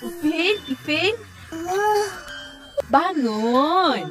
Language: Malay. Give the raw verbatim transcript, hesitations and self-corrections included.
Ipin? Ipin? Bangun!